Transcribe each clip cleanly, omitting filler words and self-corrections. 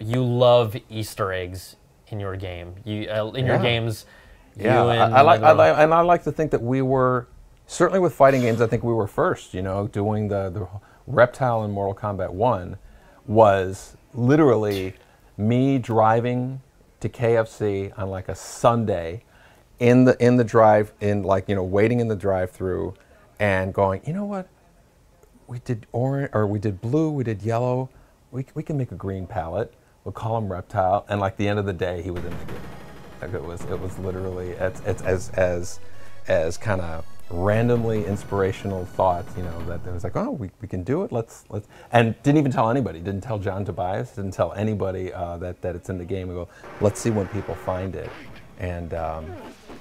You love Easter eggs in your game. You in your games. Yeah, you and I like to think that we were, certainly with fighting games, I think we were first. You know, doing the Reptile in Mortal Kombat 1 was literally me driving to KFC on like a Sunday, waiting in the drive-through, and going, you know what, we did orange, or we did blue, we did yellow, we can make a green palette. We'll call him Reptile, and like the end of the day, he was in the game. Like it was literally as kind of randomly inspirational thoughts, you know, that it was like, oh, we can do it. Let's, and didn't even tell anybody. Didn't tell John Tobias. Didn't tell anybody that it's in the game. We go, let's see when people find it. And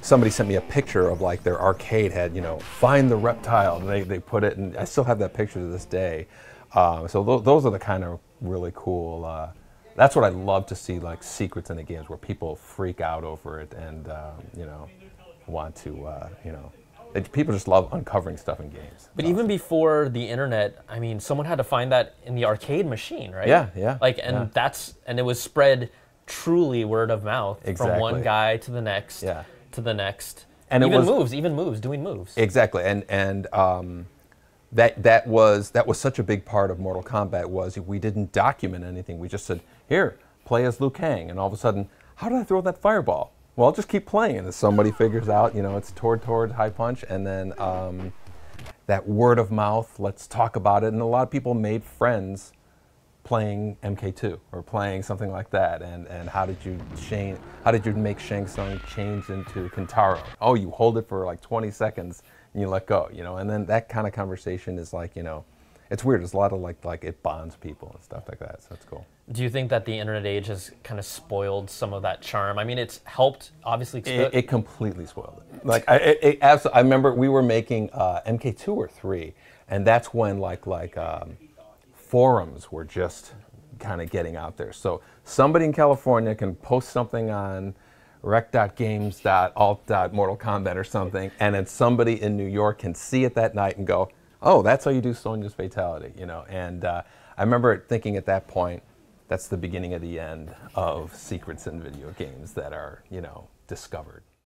somebody sent me a picture of like their arcade had, you know, find the Reptile. And they put it, and I still have that picture to this day. So those are the kind of really cool. That's what I love to see, like secrets in the games where people freak out over it, and you know, want to, you know. People just love uncovering stuff in games. But even before the internet, I mean, someone had to find that in the arcade machine, right? Yeah, yeah. Like, and it was spread truly word of mouth from one guy to the next, to the next. And even moves, doing moves. Exactly, and that was such a big part of Mortal Kombat, was we didn't document anything. We just said, here, play as Liu Kang, and all of a sudden, how did I throw that fireball? Well, I'll just keep playing, and as somebody figures out, you know, it's toward high punch, and then that word of mouth, let's talk about it, and a lot of people made friends playing MK2 or playing something like that, and how did you make Shang Tsung change into Kintaro? Oh, you hold it for like 20 seconds, and you let go, you know, and then that kind of conversation is like, you know, it's weird. There's a lot of like it bonds people and stuff like that, so it's cool. Do you think that the internet age has kind of spoiled some of that charm? I mean, it's helped, obviously. It completely spoiled it. Like, I remember we were making MK2 or 3, and that's when like forums were just kind of getting out there. So somebody in California can post something on rec.games.alt.mortal Kombat or something, and then somebody in New York can see it that night and go, oh, that's how you do Sonya's fatality, you know. And I remember thinking at that point, that's the beginning of the end of secrets in video games that are, you know, discovered.